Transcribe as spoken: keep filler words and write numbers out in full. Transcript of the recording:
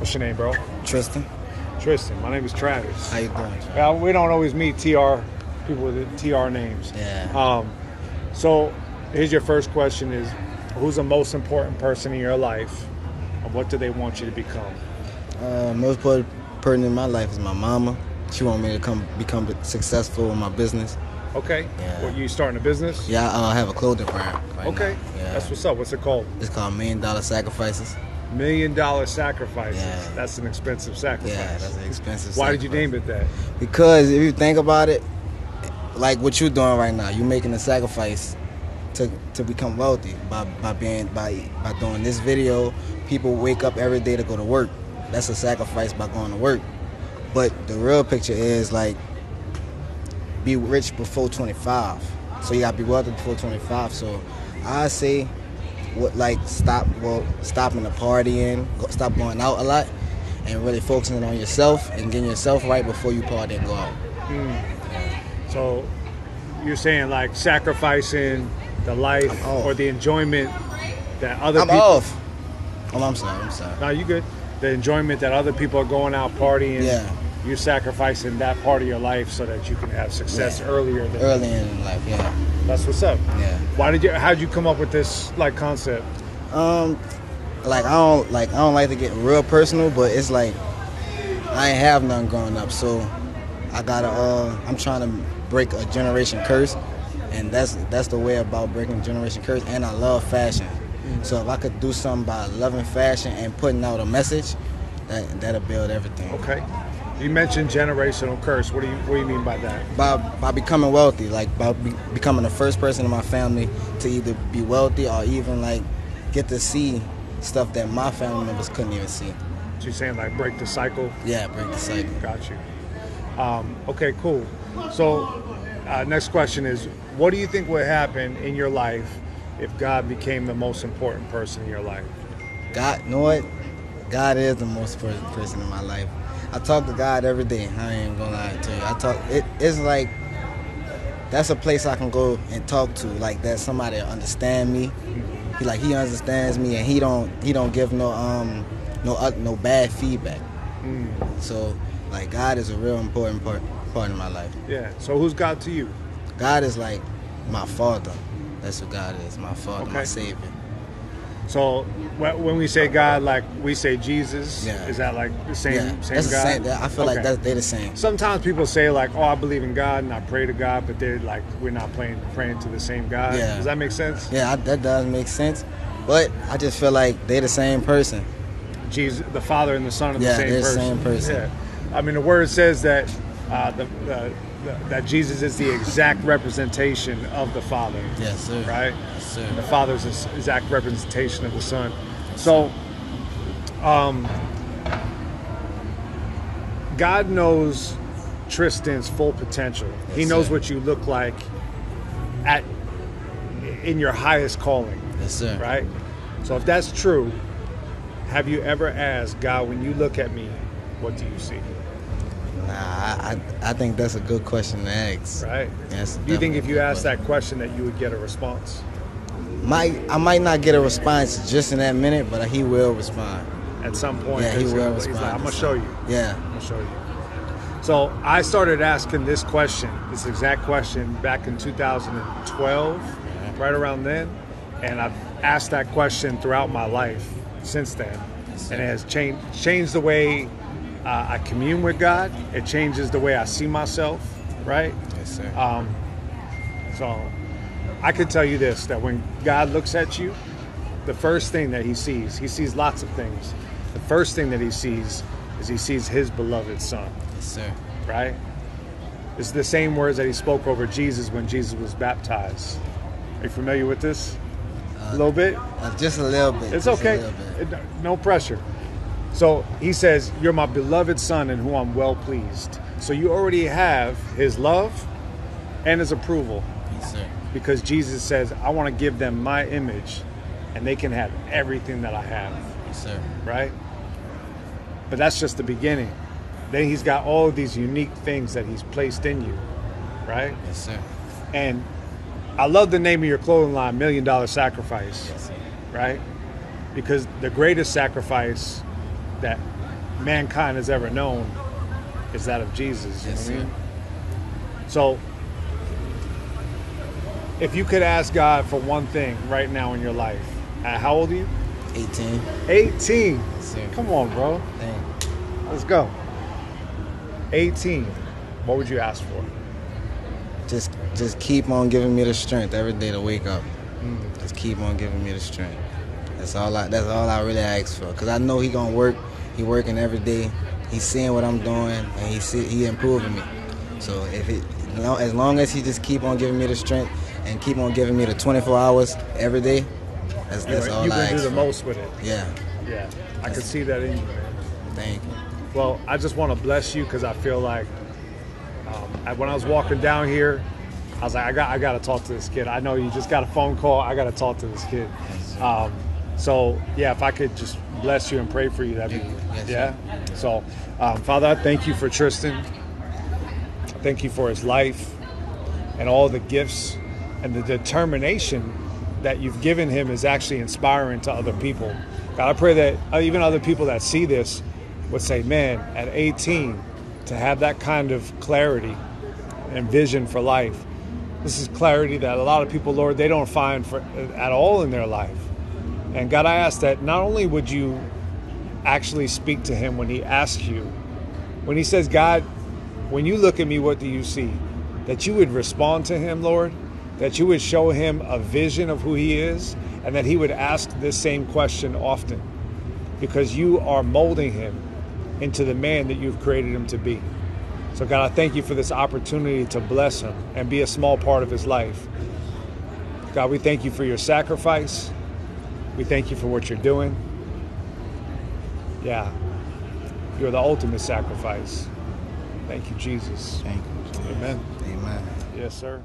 What's your name, bro? Tristan. Tristan. My name is Travis. How you doing? Well, we don't always meet T R people with T R names. Yeah. Um, so here's your first question: is who's the most important person in your life, and what do they want you to become? Uh, most important person in my life is my mama. She want me to come become successful in my business. Okay. Yeah. Well, you starting a business? Yeah, I uh, have a clothing brand. Right okay. Yeah. That's what's up. What's it called? It's called Million Dollar Sacrifices. Million Dollar Sacrifices. Yeah. That's an expensive sacrifice. Yeah, that's an expensive Why sacrifice. Did you name it that? Because if you think about it, like what you're doing right now, you're making a sacrifice to to become wealthy by, by being by by doing this video. People wake up every day to go to work. That's a sacrifice by going to work. But the real picture is like be rich before twenty-five. So you gotta be wealthy before twenty-five. So I say what like stop well stopping the partying, stop going out a lot and really focusing on yourself and getting yourself right before you party and go out. Mm. So you're saying like sacrificing the life or the enjoyment that other I'm people off. Oh I'm sorry, I'm sorry. No, you good. The enjoyment that other people are going out partying. Yeah. You're sacrificing that part of your life so that you can have success yeah. earlier than early in life. Yeah, that's what's up. Yeah. Why did you? How did you come up with this like concept? Um, like I don't like I don't like to get real personal, but it's like I ain't have nothing growing up, so I gotta. Uh, I'm trying to break a generation curse, and that's that's the way about breaking generation curse. And I love fashion, mm-hmm. so if I could do something by loving fashion and putting out a message, that that'll build everything. Okay. You mentioned generational curse. What do you what do you mean by that? By by becoming wealthy, like by be, becoming the first person in my family to either be wealthy or even like get to see stuff that my family members couldn't even see. So you're saying like break the cycle? Yeah, break the cycle. Got you. Um, okay, cool. So uh, next question is, what do you think would happen in your life if God became the most important person in your life? God, you know what? God is the most important person in my life. I talk to God every day. I ain't gonna lie to you. I talk. It, it's like that's a place I can go and talk to. Like that somebody understand me. He like he understands me, and he don't he don't give no um no uh, no bad feedback. Mm. So like God is a real important part part of my life. Yeah. So who's God to you? God is like my father. That's what God is. My father, okay. My savior. So when we say God, like we say Jesus, yeah. Is that like the same, yeah. same that's God? The same, I feel okay. like that's, they're the same. Sometimes people say like, oh, I believe in God and I pray to God, but they're like, we're not playing, praying to the same God. Yeah. Does that make sense? Yeah, I, that does make sense. But I just feel like they're the same person. Jesus, the Father and the Son are yeah, the same they're person. Yeah, the same person. Yeah. I mean, the Word says that uh, the, the, the that Jesus is the exact representation of the Father. Yes, sir. Right? And the Father's exact representation of the Son. So, um, God knows Tristan's full potential. That's he knows it. What you look like at in your highest calling. Yes, sir. Right? So if that's true, have you ever asked God, when you look at me, what do you see? Nah, I, I think that's a good question to ask. Right? That's do you think if you asked question. that question that you would get a response? Might I might not get a response just in that minute, but he will respond. At some point, yeah, he will he's respond. Like, I'm gonna show you. Yeah, I'm gonna show you. So I started asking this question, this exact question, back in two thousand twelve, right around then, and I've asked that question throughout my life since then, and it has changed changed the way uh, I commune with God. It changes the way I see myself. Right. Yes, sir. Um, so. I could tell you this, that when God looks at you, the first thing that he sees, he sees lots of things. The first thing that he sees is he sees his beloved son. Yes, sir. Right? It's the same words that he spoke over Jesus when Jesus was baptized. Are you familiar with this? Uh, a little bit? Uh, just a little bit. It's okay. Bit. It, no pressure. So he says, you're my beloved son in whom I'm well pleased. So you already have his love and his approval. Yes, sir. Because Jesus says, I want to give them my image and they can have everything that I have. Yes, sir. Right? But that's just the beginning. Then he's got all of these unique things that he's placed in you. Right? Yes, sir. And I love the name of your clothing line, Million Dollar Sacrifice. Yes, sir. Right? Because the greatest sacrifice that mankind has ever known is that of Jesus. You yes, know what I mean? So if you could ask God for one thing right now in your life, at how old are you? eighteen. eighteen. Yes, come on, bro. Dang. Let's go. eighteen. What would you ask for? Just just keep on giving me the strength every day to wake up. Mm. Just keep on giving me the strength. That's all I that's all I really ask for. Because I know he gonna work. He working every day. He's seeing what I'm doing and he see, he improving me. So if it as long as he just keep on giving me the strength and keep on giving me the twenty-four hours every day, that's, that's all I ask for. You can do the most with it. Yeah. Yeah. I can see that in you, man. Thank you. Well, I just want to bless you because I feel like um, I, when I was walking down here, I was like, I got, I got to talk to this kid. I know you just got a phone call. I got to talk to this kid. Um, so, yeah, if I could just bless you and pray for you, that'd be, yeah. So, um, Father, I thank you for Tristan. I thank you for his life and all the gifts and the determination that you've given him is actually inspiring to other people. God, I pray that even other people that see this would say, man, at eighteen, to have that kind of clarity and vision for life, this is clarity that a lot of people, Lord, they don't find for, at all in their life. And God, I ask that not only would you actually speak to him when he asks you, when he says, God, when you look at me, what do you see? That you would respond to him, Lord, that you would show him a vision of who he is, and that he would ask this same question often, because you are molding him into the man that you've created him to be. So God, I thank you for this opportunity to bless him and be a small part of his life. God, we thank you for your sacrifice. We thank you for what you're doing. Yeah, you're the ultimate sacrifice. Thank you, Jesus. Thank you. Amen. Amen. Yes, sir.